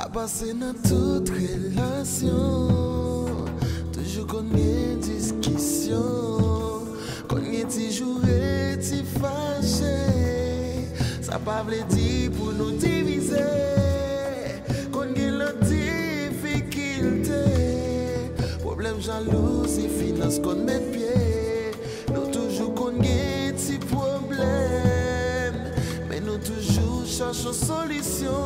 T'as passé dans toute relation, toujours combien de discussions, combien de jours et de fâchés. Ça pas veut dire pour nous diviser, combien de difficultés, problème jalousie, finance qu'on met pied. Nous toujours combien de problèmes, mais nous toujours cherchons solution.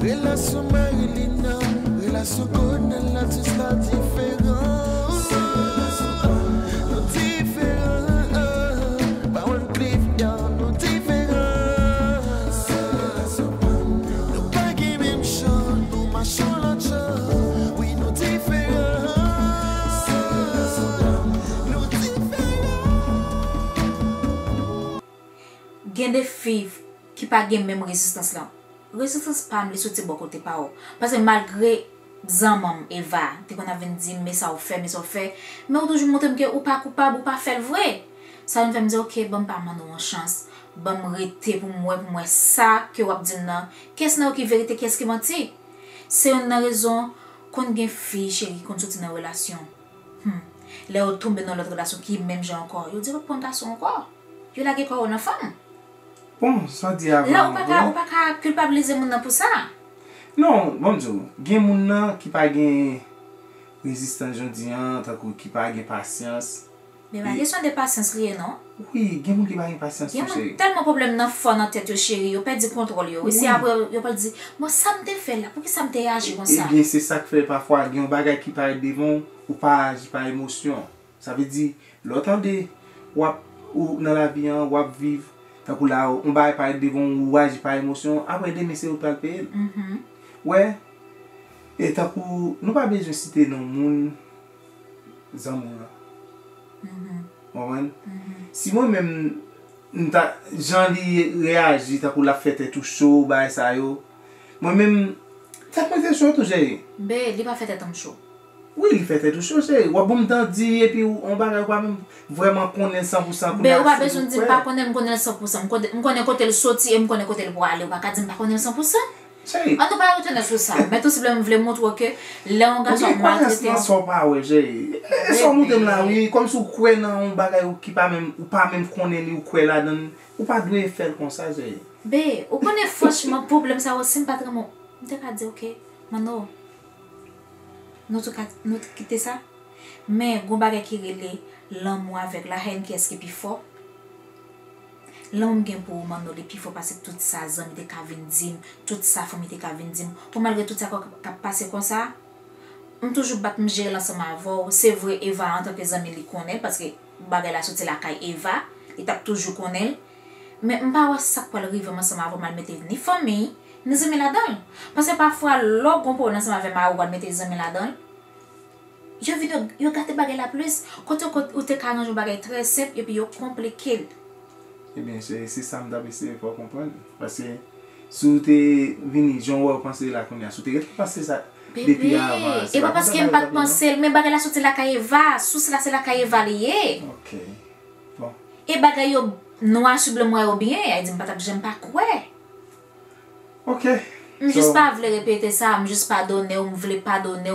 Relation Marilina, relation Conan, là tout ça différent. Nous différents, pas un cliff, nous différents. Nous pas les mêmes choses, nous marchons l'autre chose. Oui, nous différents, nous différents. Il y a des filles qui n'ont pas la même résistance là. Résistance pas me sorti bon côté pas parce que malgré zamam Eva tu qu'on a dit mais ça ou fait mais on toujours montre que ou pas coupable ou pas faire vrai ça me fait me dire OK bon pas m'en une chance bon m'arrêter pour moi ça que on dit non qu'est-ce qui vérité qu'est-ce qui menti c'est une raison qu'on gagne fille chérie qu'on sorti dans relation là on tombe dans l'autre relation qui même j'ai encore il dit repondation encore il a encore une femme. Bon, ça dit avant. Là, on pas culpabiliser les gens pour ça. Non, bonjour. Il y a des gens qui n'ont pas de résistance, qui n'ont pas de patience. Mais la question de patience, non? Oui, il y a des gens qui n'ont pas de patience. Il y a tellement de problèmes dans la tête, chérie. Ils n'ont pas de contrôle. Ils n'ont pas dit, moi, ça me fait là. Pourquoi ça me réagit comme ça? Eh bien, c'est ça que fait parfois. Il y a des bagages qui parlent devant ou pas par émotion. Ça veut dire, l'autre day, ou dans la vie, ou vivre. Donc là, on va parler devant ou agir par émotion. Après, des messieurs au palpé. Ouais. Et tant qu'on nous pas besoin de citer nos mondes, amours. Vous si moi-même, j'en ai réagi, tant qu'on la fête est tout chaud, bah ça yo. Moi-même, ça peut être chaud tout j'ai. Mais il va faire tant chaud. Oui, il fait tout chose. Ou bon temps dire et puis on va même vraiment connaître 100% pour. Mais on va besoin dire pas connaître 100%. On connaît côté le sorti et on connaît côté le pour aller, on va pas dire pas connaître 100%. On ne pas retenir sur ça. Mais tout simplement voulait montrer que là on garde son mal traité. Sont pas ouais, j'ai. Sont monter là oui, comme sous quoi dans un bagage qui pas même ou pas même connaît ni ou quoi là dans ou pas doit faire comme ça j'ai. Mais on connaît franchement problème ça aussi pas vraiment. On t'a pas dit OK. Maintenant nous avons quitté ça. Mais nous avons quitté l'amour avec la haine qui est plus fort. L'homme qui est pour moi, nous plus fort parce que toute sa zone était cavindime, toute sa famille était cavindime. Pour malgré tout ça qui a passé comme ça, nous toujours battu me gérer l'ensemble avant. C'est vrai, Eva en tant que zami les connaît parce que bagay la sorti la caille Eva, il tape toujours connaît. Mais on pas ça pour le rive ensemble avant mal mettre ni famille. Nous aimons là-dedans. Parce que parfois, l'autre composant avec ma ou mettre les amis là-dedans, je veux dire, je garde les la plus. Quand on te carré, je bagaille très simple et puis je compliqué. Eh bien, c'est ça que je veux pour comprendre. Parce que si tu es venu, je vais penser la connaissance. Si tu es passé ça depuis avant. Et pas parce qu'il n'y a pas de pensée, mais bagaille la sortie la caille va, sous la c'est la caille va liée. OK. Bon. Et bagaille noir sur le noir bien, elle dit, j'aime pas quoi. OK. Je ne veux pas répéter ça, je ne veux pas donner, je ne veux pas donner.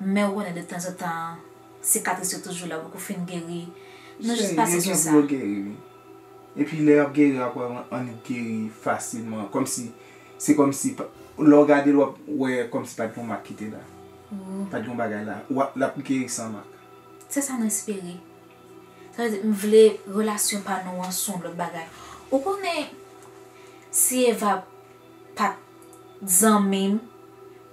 Mais on est de temps en temps, cicatrice toujours là, beaucoup fin guéri. Je ne veux pas c'est ça. Et puis les guéri après on guéri facilement comme si c'est comme si l'on regarder ouais comme si pas de marque était là. Pas de bagage là, ou la guéri sans marque. C'est ça m'inspirer. Ça veut dire je voulais relation par nous ensemble bagage. Ou qu'on est si elle va pas même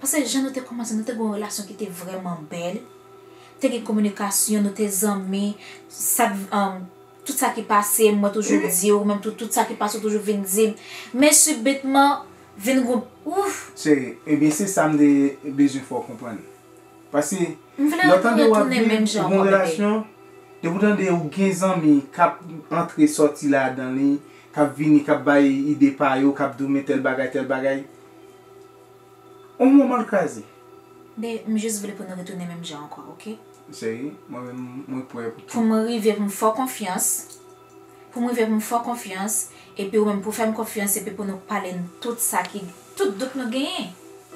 parce que j'ai noté comment c'est notre relation qui était vraiment belle telle communication noté amis ça tout ça qui passait moi toujours dire ou même tout ça qui passe toujours visible mais subitement vient ouf c'est et bien c'est ça me besoin faut comprendre parce que l'autant de même genre relation de vous donner ou 15 amis cap entrer sortir là dans les kap vini, kap bay ide pa yo, kap doume tel bagay, on m'a mal casé. Mais je juste voulais pour nous retourner même gens encore, ok? C'est moi-même, pour m'arriver, pour me faire confiance. Pour moi, je me faire confiance et puis même pour faire confiance et puis pour nous parler de tout ça qui tout d'autres nous gagnent.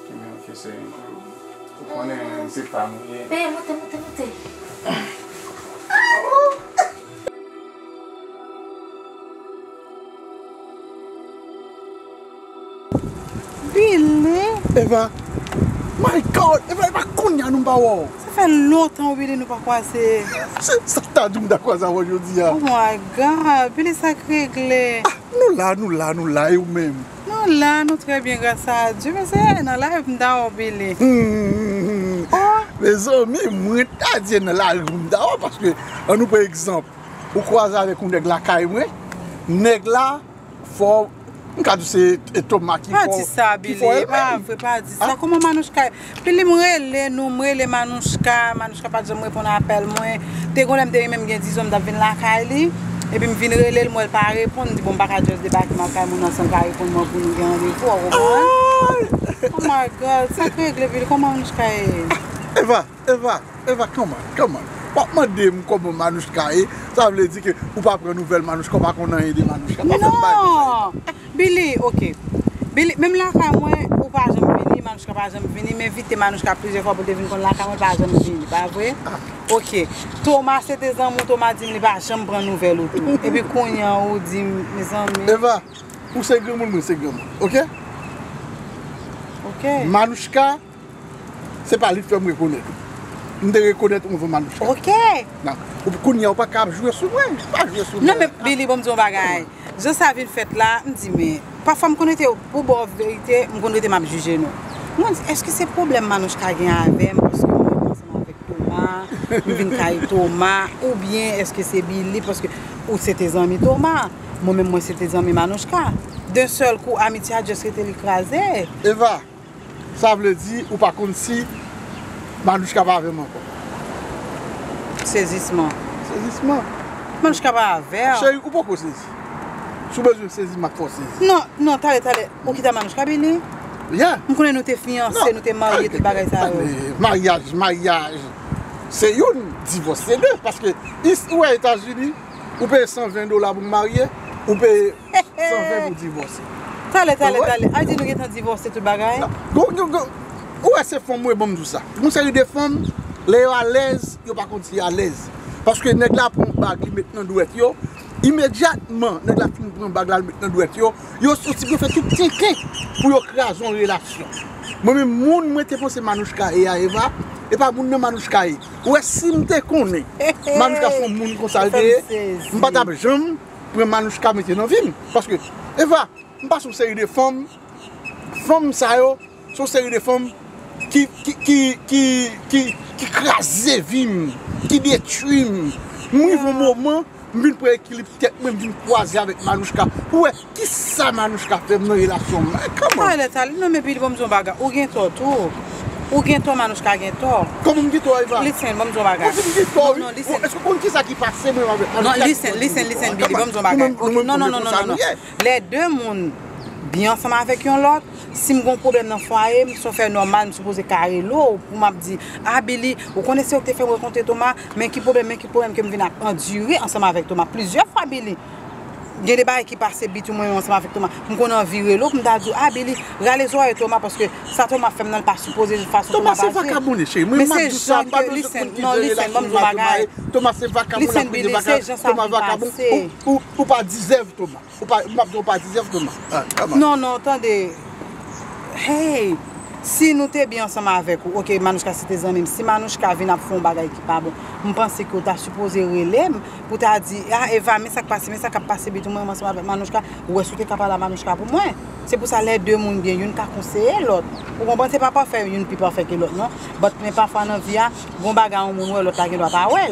OK, c'est on connaît c'est pas moi. Mais montez. Billy, Eva. My God, Eva va connaître nous bawo. Ça fait longtemps Billy nous pas croiser. Ça t'a dit quoi ça aujourd'hui? Oh my God, Billy ça réglé. Ah, nous là ou même. Nous là, nous très bien grâce à Dieu, mais c'est dans la live down Billy. Les amis, moi t'a dit dans la live down parce que on nous par exemple, on croise avec un nèg la caille moi, nèg là faut quand c'est Thomas qui faut ça Billy pas vrai pas dit ça comment Manouchka Billy nous relé Manouchka pas jamais répondre appel moi t'es golem t'es même gain 10 hommes d'ap venir la caille et puis me vinn relé moi pas répondre dit bon pas ca juste département caille mon ensemble caille pour moi pour nous gagner pour comprendre. Oh my God, ça règle Billy comment Manouchka Eva comment pas de comme Manouchka ça veut dire que ou pas prendre nouvelle Manouchka pas qu'on a aidé Manouchka non Billy OK Billy même là moi ou pas jamais venir Manouchka pas jamais venir m'inviter Manouchka plusieurs fois pour devenir comme là quand pas jamais venir pas vrai OK Thomas c'était un mon Thomas dit il pas jamais prendre nouvelle autour et puis connait ou dit mes amis Eva ou c'est grand monde c'est grand OK Manouchka c'est pas lui qui fait me reconnaître. Nous devons reconnaître mon Manouchka. OK. Non, on ne peut pas jouer sur moi. Non, mais Billy, bon, je vais je savais le fait là, je me dis, mais parfois, je connais pour la vérité, je connais que je juge. Est-ce que c'est le problème Manouchka a avec moi? Parce que moi, je suis avec Thomas, je viens avec Thomas, ou bien est-ce que c'est Billy? Parce que c'est tes amis Thomas, moi-même, moi, c'est tes amis Manouchka. D'un seul coup, l'amitié a juste été écrasée. Eva, ça veut dire, ou par contre, si. Manouchka pas avec moi. Saisissement. Manouchka pas avec moi. Chérie, ou pas qu'on saisit? Si vous avez saisi, ma force. Non, t'allez. On quitte Manouchka, Billy? Yeah. On connaît nos fiancés, nos mariés, tout bagage ça. Mariage. C'est une divorce, c'est deux. Parce que, ici, aux États-Unis, vous payez $120 pour marier, vous payez $120 pour divorcer. T'allez. Allez, nous quittons divorcer tout bagage. Go. Où est-ce que les femmes sont ça? Nous sommes des femmes, les à l'aise, ils ne sont pas à l'aise. Parce que les gens prennent un bag maintenant doit être immédiatement, les gens prennent un bag maintenant doit être ils sont aussi fait tout tiquer pour créer une relation. Moi-même, je suis pensé Manouchka et à Eva, et pas Manouchka. Où est-ce que je connais? Manouchka sont des gens consolidés. Je ne peux pas jamais prendre Manouchka dans la ville. Parce que Eva, je ne suis pas sur une série de femmes, sont une série de femmes qui crasent vim, qui détruisent. Moi, au moment, je viens pour équilibre tête, je viens croiser avec Manouchka. Ouais, qui ça Manouchka fait dans la relation? Comment? Non, mais puis, je vais vous dire, ou bien toi, Manouchka, ou bien toi. Comment me dit toi, Eva? Listen, bon, je vais vous dire. Non, listen. Est-ce que vous comprenez ça qui passe? Non, listen, Billy, bon, je vais vous dire. Non. Les deux mondes. Bien ensemble avec l'autre, si j'ai un problème dans le foyer, je fais normal, je suis posé carré l'eau pour me dire, ah Billy, vous connaissez que tu fais rencontrer Thomas, mais qui problème que je viens endurer ensemble avec Thomas. Plusieurs fois, Billy. Il y a des bails qui passent ensemble avec Thomas. Je connais virer l'eau, je me dis, ah Billy, râlez avec Thomas parce que ça, Thomas fait pas supposé de façon. Thomas, c'est pas cabouné, chérie. Mais c'est gens qui. Non, listen, bon, je Thomas, c'est pas cabouné. Listen, Billy, c'est gens qui. Ou pas disève, Thomas. Non, attendez. Hey, si nous sommes bien ensemble avec vous, ok, Manouchka, c'est tes amis. Si Manouchka vient faire un bagage qui pas bon, je pense que tu as supposé relève pour te dire, ah Eva, mais ça qui passe, tout le monde ensemble avec Manouchka, ou est-ce que tu es capable de Manouchka pour moi? C'est pour ça que les deux mondes bien, une qui a conseillé l'autre. Vous comprenez, c'est pas parfait, une qui pas fait que l'autre, non? Mais parfois, dans la vie, bon bagage, on m'a l'autre qui doit pas ouais.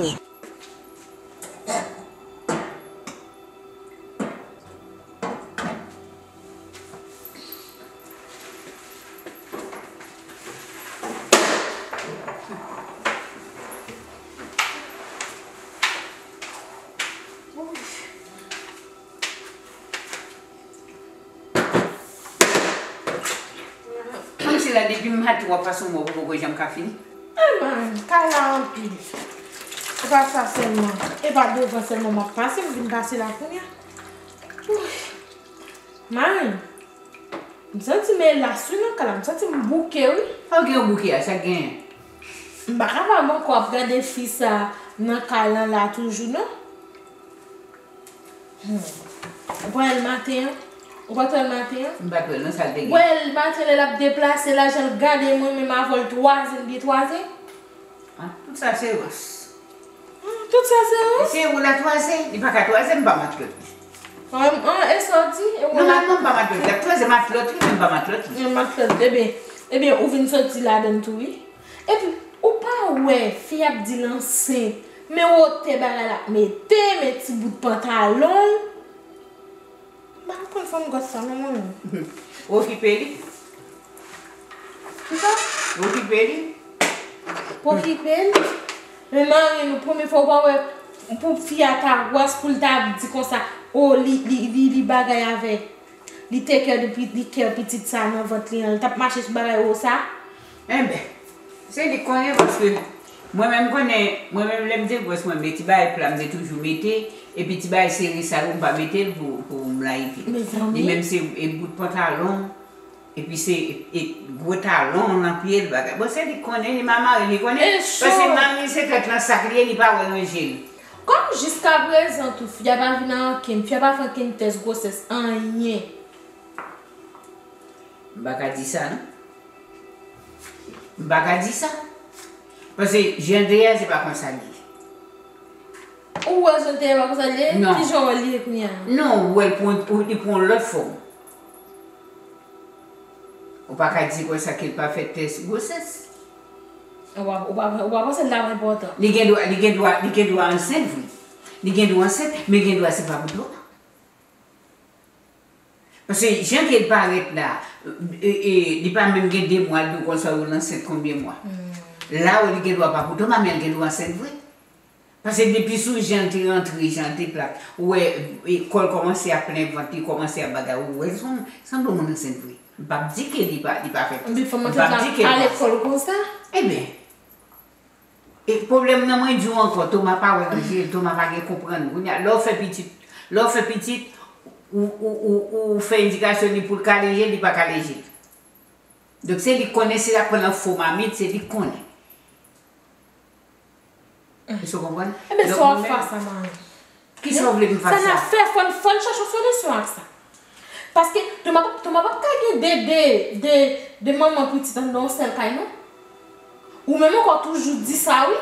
là depuis le matin, on passe mon bobo, j'ai un café. Ah man, t'as en pile. On va ça seulement. Et pas devant seulement ma passe, vous venez passer la première. Man, je sens que mes lassons, je sens que mon bouquet, oui. Ah, quel bouquet à chacun. Bah, maman, quoi, regarder fils à nan calan là toujours, non? Ouais, le matin. On va te le matin. On va te le matin. Ouais, le matin, elle a déplacé là, j'ai regardé moi, mais ma vol 3e. Tout ça, c'est rousse. Tout ça, c'est rousse. C'est où la 3e? Il n'y a pas 3e, pas ma flotte. Elle est sortie. Non, maman, pas ma flotte. La 3e, ma flotte, même pas ma flotte. Ma flotte, eh bien, on vient sortir là, dans tout, oui. Et puis, ou pas, ouais, fille a dit lancer. Mais on te balala, mettez mes petits bouts de pantalon. Je ne peux pas me faire ça, maman. Occupez-les. C'est ça? Occupez-les. Occupez-les. Maman, la première fois, pour faire ta voix, pour le dire comme ça, oh, les bagailles avec. Les teckers de petites ça dans votre lit. Le tap marché sur le bagaille, ça. Eh bien, c'est des connais parce que. Moi-même, je me dis que je mets des bails, je mets toujours mettre, et puis des bails serrés, ça ne va pas mettre pour me laver. Et même c'est un bout de pantalon, et puis c'est un gros talon, un pied, le bagage. Bon, c'est des connais, les mamans, ils les connaissent. Parce que maman, c'est que la sacrée, elle n'est pas vraiment gênée. Comme jusqu'à présent, il n'y a pas de test de grossesse, rien. Je ne vais pas dire ça, non? Je ne vais pas dire ça. Parce que Gendria, c'est pas comme ça. Ou elle ne pas comme ça? Non. Qui j'en ai rien. Non, ou elle prend l'autre forme. On ne peut pas dire que ça qu'elle n'a pas fait test grossesse. On ne peut pas penser que c'est important. Les gens doivent enceinte, oui. Les gens doivent enceinte, mais les gens doivent c'est pas pour toi. Parce que Jean qui paraît là, il n'y a pas même 2 mois, donc on soit enceinte combien de mois? Là où il ne doit pas pour toi, mais il doit s'en vrai. Parce que depuis que j'étais rentré, j'étais plaque, ouais, l'école commençait à plein vent, il commençait à bagarre, ouais, sans bon monde s'en vrai. Je ne peux pas dire qu'il n'est pas fait. Mais il faut me dire à l'école comme ça. Eh bien, et le problème, non, moi, je dis encore, Thomas pas réagir, Thomas pas comprendre. L'on fait petite, ou fait indication pour le caléger, il n'est pas caléger. Donc c'est lui connaît, c'est là qu'on a faux mamie, c'est lui connaît. Vous comprenez? Eh bien, ça va faire ça, maman. Qui ça voulait me faire ça? Ça n'a fait, il faut chercher une solution à ça. Parce que tu m'as pas gagné des mamans petites dans ce cas, non? Ou même quand toujours dit ça, oui.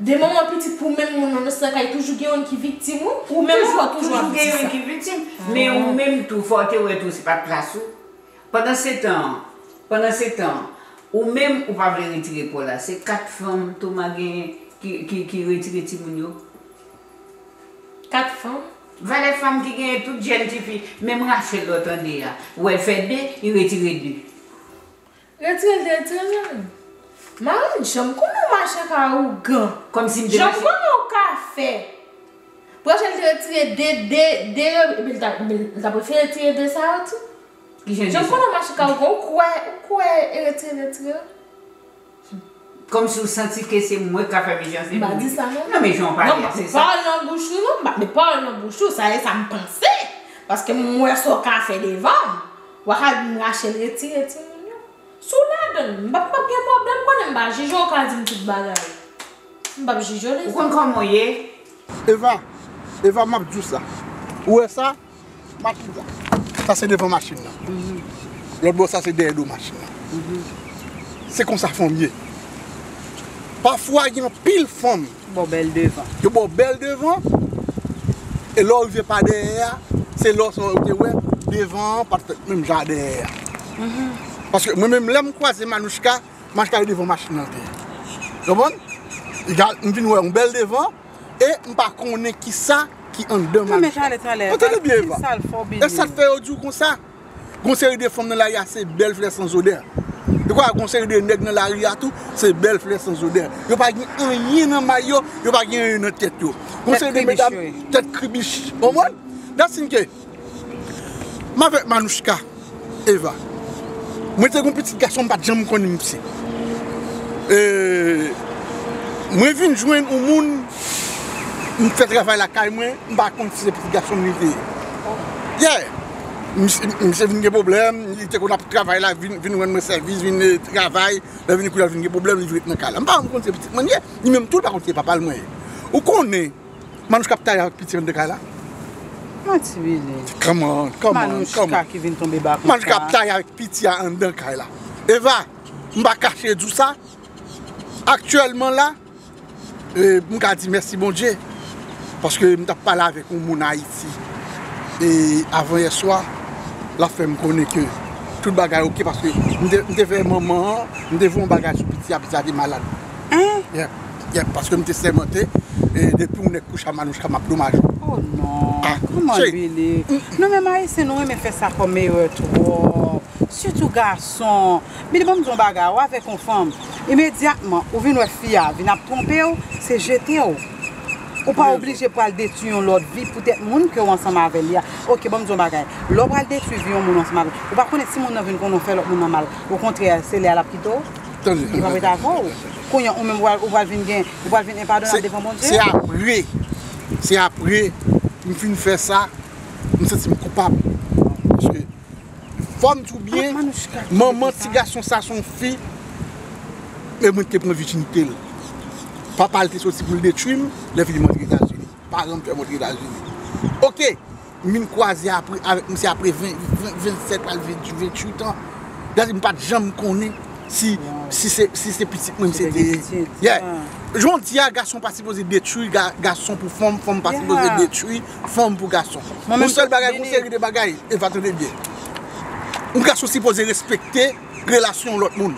Des mamans petites pour même dans ce cas, toujours gagné qui victime, ou même quand toujours gagné qui victime. Mais ou même tout, faut te ouais tout, c'est pas place où. Pendant 7 ans, ou même ou pas retirer pour là, c'est 4 femmes Thomas qui retirent Timounio. 4 femmes? Voilà les femmes qui gagnent toutes jeunes filles, même Rachel l'entendait là. Ou elle fait 2, il retire 2. Retire. Marie, j'aime qu'on nous marche à gant. Comme si je j'aime qu'on nous café. Pour elle retire 2, elle a préféré retirer 2 ça tout. Je ne sais pas pourquoi elle est retirée. Comme si vous sentiez que c'est moi qui ai fait mes gens. Bah, dis ça, non? Non, mais j'en parle. Non, mais parle en bouche, non? Mais parle en bouche, ça me pensait. Parce que moi, je suis café devant. Je suis retirée. Sous la donne, je ne pas je ne sais pas je suis retirée. Je ne sais pas. Eva, m'a dit ça. Où est ça? M'a dit ça. Ça c'est devant la machine. L'autre bois, ça c'est derrière la machine. C'est comme ça qu'on fait mieux. Parfois, il y a une pile de femmes. Bon, belle devant. Il y a une belle devant. Et là, on ne vient pas derrière. C'est là où on est devant, même genre derrière. Parce que moi-même, là, je croise Manouchka, Manouchka est devant la machine. Tu comprends? Je viens voir une belle devant. Et je ne sais pas qu'on est qui ça. Qui en demande. Mais j'allais te l'air. Et ça fait aujourd'hui comme ça. Conseil de femmes dans la rue, c'est belle fleur sans odeur. De quoi conseil de nègres dans la rue, c'est belle fleur sans odeur. Il n'y a pas rien dans le maillot, il n'y a pas rien dans la tête. Conseil de mesdames, tête cribiche. Vous comprenez? C'est ce que je suis avec Manouchka, Eva. Moi, j'ai un petit garçon, pas de jambes qu'on aime. Moi, je viens jouer au monde, je fais travail à la caille, je ne sais pas si c'est petit garçon. Monsieur vient des problèmes, il était qu'on a travaillé là, vient rendre mon service, vient travailler, là vient qu'on a des problèmes, il veut être dans le cas. Je ne sais pas si c'est petit manier, il même tout par contre c'est pas le moyen. Où qu'on est, Manouchka taille avec petit de cas là. Comment Manouchka qui vient tomber bas. Manouchka taille avec petit en dedans cas là. Eva, on va cacher tout ça. Actuellement là, on va dire merci bon Dieu parce que on t'a parlé avec un monde Haïti. Et avant hier soir, la femme connaît que tout le bagage ok parce que je devais maman, je devais un bagage petit à petit malade. Parce que je me sémenté et depuis on est couché à Manouchka, ma plumage. Oh non, comment Billy? Non mais Marie, c'est nous qui fait ça comme meilleur trop. Surtout garçon. Mais bon, ton bagage avec une femme, immédiatement, ou vient une fille, vient tromper, c'est jeter. Ou pas obligé pour aller détruire l'autre vie, peut-être moun que ensemble avec lui. OK, bon je bagay. L'on va détruire vie moun ensemble avec. Ou pas connaître si moun vient qu'on fait l'autre moun mal. Au contraire, c'est là la pito. Il va mettre avant. Quand on même va venir gain, on va venir pardonner devant mon Dieu. C'est après me fin faire ça, me sentir coupable. Parce que femme tout bien, maman petit garçon ça son fille et moi qui prend virginité. Papa était sorti pour le détruire, les filles montrent aux États-Unis. Par exemple, tu as montré aux États-Unis. Ok, je me croisais avec monsieur après 27 28 ans. Je ne sais pas de jambes qu'on est si c'est petit, même si c'est petit. Je me dis, garçon n'est pas supposé détruire, garçon pour femme, femme n'est pas supposé détruire, femme pour garçon. Mon seul bagage, une série de bagages, elle va te le dire. Un garçon est supposé respecter la relation de l'autre monde.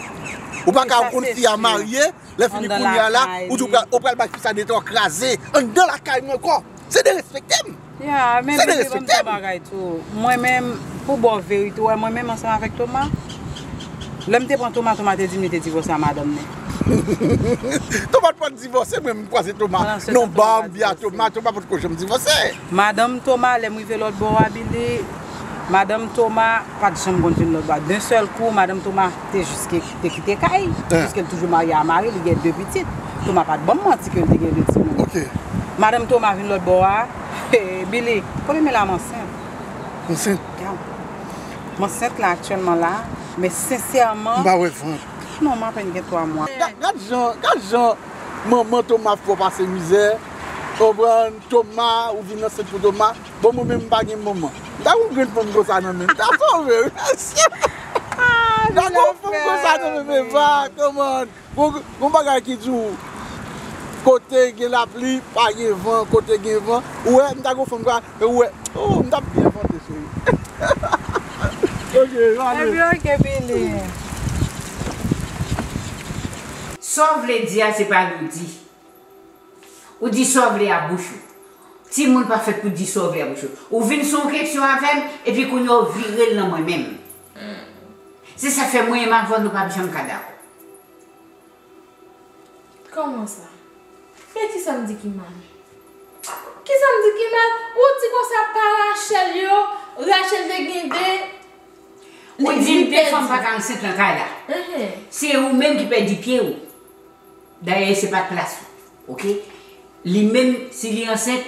Ou pas quand on s'y a marié, les filles qu'on y a là, ou tu prends le bac qui s'est décrasé, on dans la caille encore. C'est de respecter. C'est de respecter. Moi-même, pour boire vérité, moi-même ensemble avec Thomas, l'homme te prend Thomas te dit, mais te divorce à madame. Thomas ne peut pas divorcer, même quoi c'est Thomas. Non, bah, bien Thomas, pourquoi je me divorce? Madame Thomas, elle m'a fait l'autre bord à Billy. Madame Thomas, pas de chambre continue l'autre. D'un seul coup, Madame Thomas était jusqu'à quitter Kaye. Puisqu'elle est toujours mariée à Marie, elle a deux petites. Thomas pas de bon menti qu'elle a deux petites. Ok. Madame Thomas vient l'autre boire. Billy, combien est la enceinte? Enceinte? Enceinte là actuellement là, mais sincèrement. Bah ouais, franchement. Non, ma peine que 3 mois. Regarde, maman Thomas pour passer misère. Thomas ou vient enceinte pour Thomas. Bon, moi-même, je n'ai pas de maman. T'as un grand femme comme ça dans même. T'as fort même. Ah, t'as un grand femme comme ça dans même. Va, comment? Bon bagage qui joue. Côté qui la pluie, pas de vent, côté qui vent. Ouais, t'as un grand femme comme ouais. Oh, t'as bien inventé ça. OK, allez. Bien que Billy. Sauve les dia, c'est pas nous dit. Ou dit sauve les à bouche. Si le monde pas fait pour dissolver la bouche. Ou vient son question avec et puis qu'on a viré dans moi-même. Si ça fait moi et ma voix, nous pas besoin de cadavre. Comment ça? Mais qui ça me dit qui mal? Qui ça me dit qui mal? Ou tu comme ça par Rachel, Rachel de Guindé? Ou dit une femme pas 45 ans là. C'est vous-même qui perdez pied. D'ailleurs, c'est pas de place. OK? Lui-même, s'il est enceinte,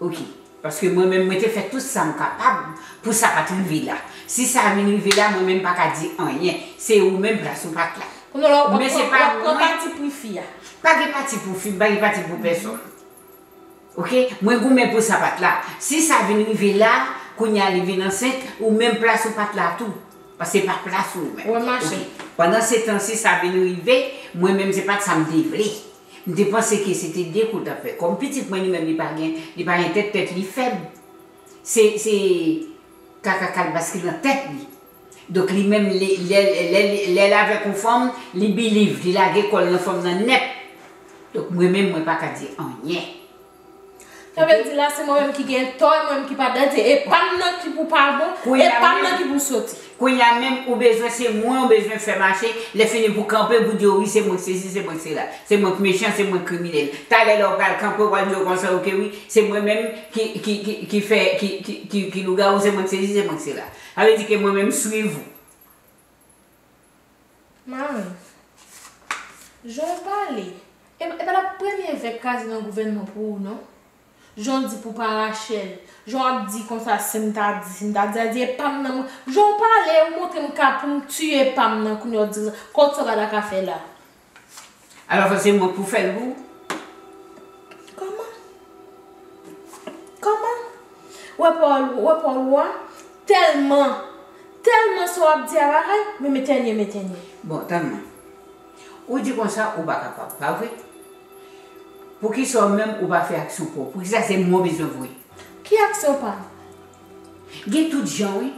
OK. Parce que moi-même, je fais tout ça capable pour ça pas arriver là. Si ça arrive là, moi-même, pas qu'à dire rien. C'est vous-même place ou pas là. Mais c'est pas parti pour fille. Pas de parti pour fille, pas de parti pour personne. OK? Moi, je suis pour ça pas là. Si ça arrive là, qu'on y arrive dans enceinte, ou même place ou pas là tout. Parce que c'est pas place ou même. Pendant ce temps, si ça arrive, moi-même, c'est pas de ça me délivrer. Je pensais que c'était des coups à faire. Comme petit, moi-même, il n'a pas une tête, il est faible. C'est caca parce qu'il a une tête. Donc, lui-même, il est avec une femme, il believe, il a une femme dans le net. Donc, moi-même, je ne peux pas dire rien. Ça veut dire là, c'est moi-même qui gagne tort, moi-même qui pas d'être, et pas de qui pour pas bon, et pas de qui pour sauter. Quand il y a même au besoin, c'est moi, au besoin de faire marcher, les filles pour camper, vous dire oui, c'est moi, c'est ci, c'est moi, c'est là. C'est moi méchant, c'est moi criminel. T'as les locales, camper, on va dire comme ça, ok, oui, c'est moi-même qui fait, qui nous gagne, c'est moi, c'est ci, c'est moi, c'est là. Ça veut dire que moi-même, suivez-vous. Maman, j'en parle. Et pas la première vacance dans le gouvernement pour nous, non? J'en dis pour pas Rachel. J'en dis comme ça, c'est m'ta dit, pam nan. J'en parle, on montre m'ka pour me tuer pam nan, qu'on dit, quand ça va la café là. Alors, c'est moi pour faire vous. Comment? Ouais, Paul, tellement ça va dire à mais m'éteignez. Bon, tellement. Ou dit comme ça, ou pas capable, pas vrai? Pour qu'ils soient même ou pas faire action pour. Pour ça, c'est mon besoin. Qui action pas? Gé tout gens, oui.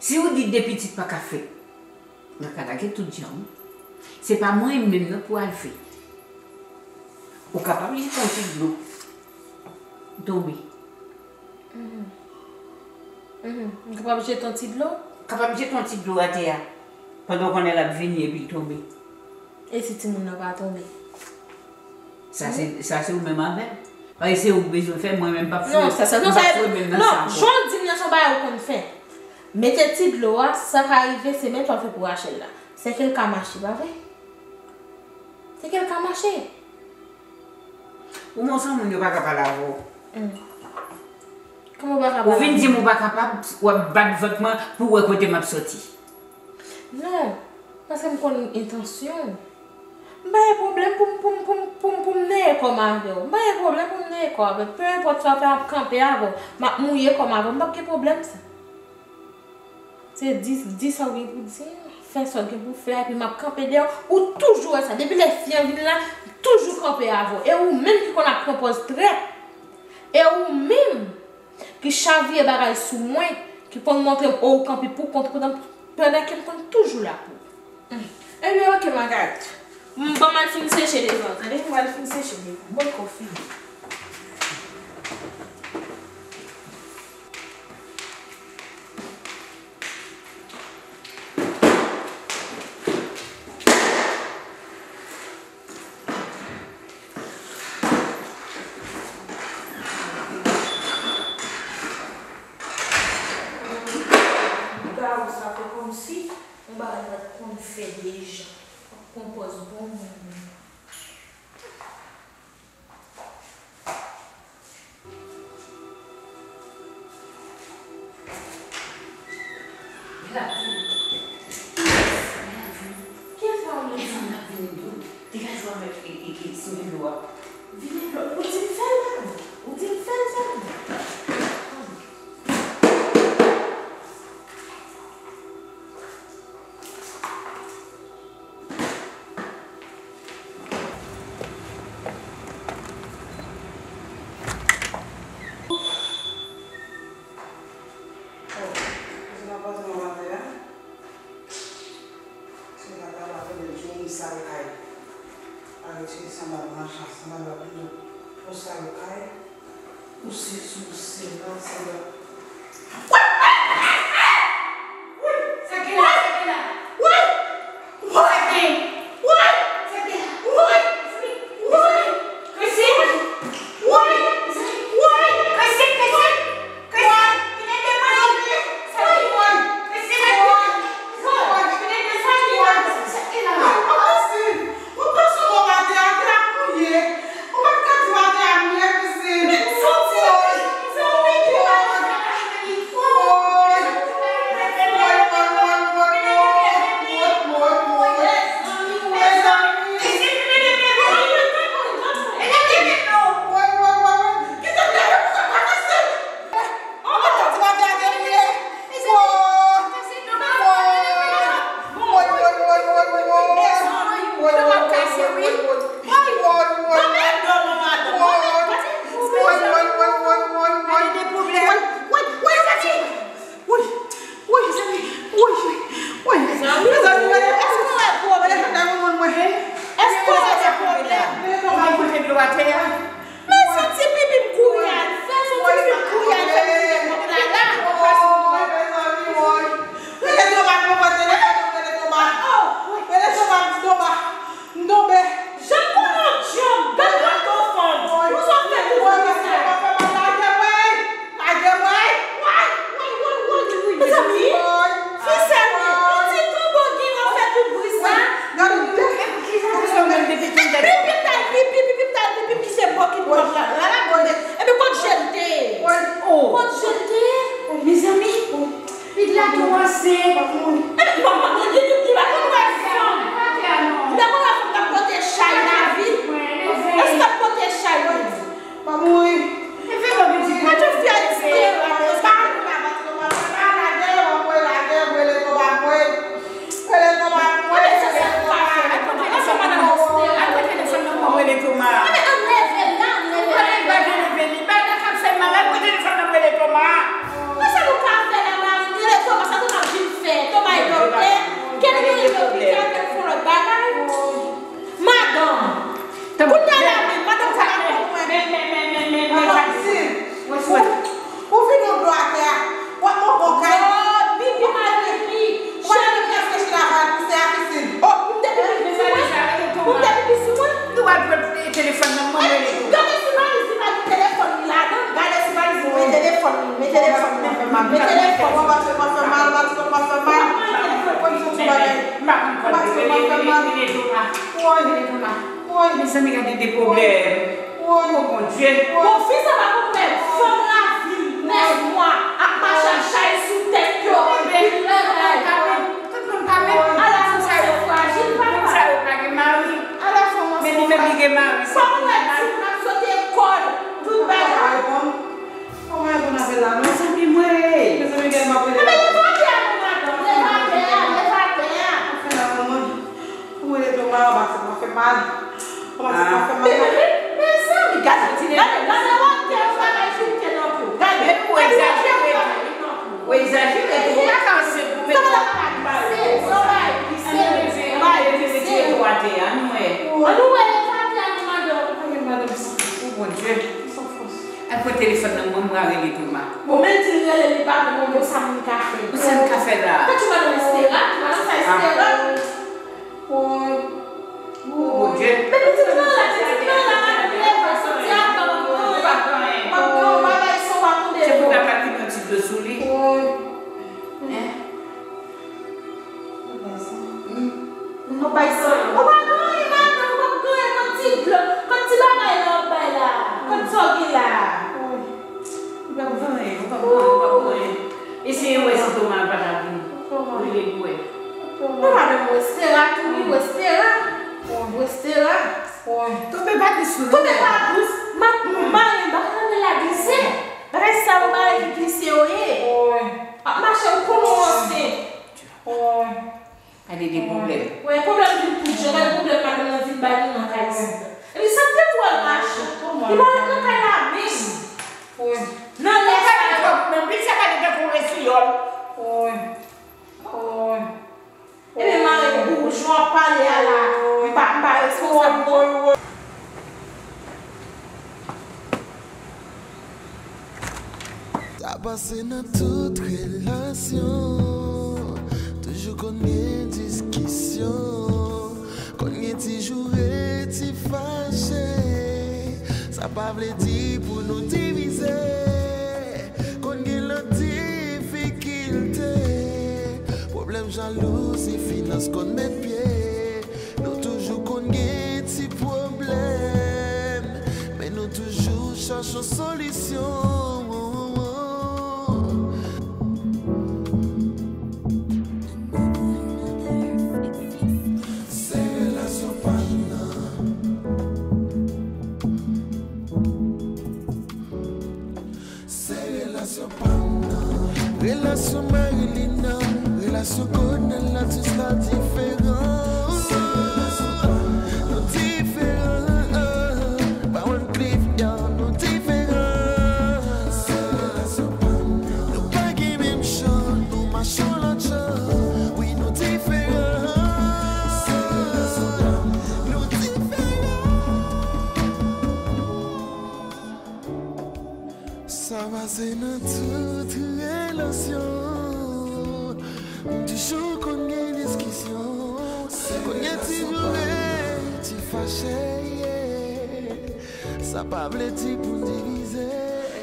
Si vous dites des petites pas café, dans le cas tout gens, c'est pas moi même pour aller faire. Ou capable de faire un petit boulot. Dormir. Capable de jeter un petit boulot? Capable de jeter un petit boulot à terre. Pendant qu'on est là, venir et puis tomber. Et si tout le monde n'a pas tombé? Ça, c'est vous-même en même. C'est vous-même faire, moi-même pas faire. Non, je dis, qu'on fait. Mettez petit de l'eau, ça va arriver, c'est même qu'on fait pour acheter là. C'est quelqu'un qui a marché, pas vrai? C'est quelqu'un qui a marché. Ou mon sang, vous pas capable d'avoir. Comment pas capable? Vous venez dire, vous pas capable de battre votre main pour écouter ma sortie. Non. Parce que j'ai une intention. Je n'ai pas de problème pour me mener comme avant. Je n'ai pas de problème pour me mener comme avant. Peu importe ce que je camper avant, je vais mouiller comme avant. Je n'ai pas de problème. C'est 10 ça que je veux dire, faire ça que je veux faire, puis je vais camper dehors. Ou toujours ça. Depuis les filles en ville, toujours camper avant. Et ou même qui a proposé très. Et ou même qui chavire les bagages sous moi, qui peut montrer au camper pour contre pendant qu'elle compte toujours là pour. Et bien, ok, ma gâte. Je vais mal finir chez les autres. Je vais mal finir chez les autres. Bon conflit.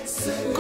Say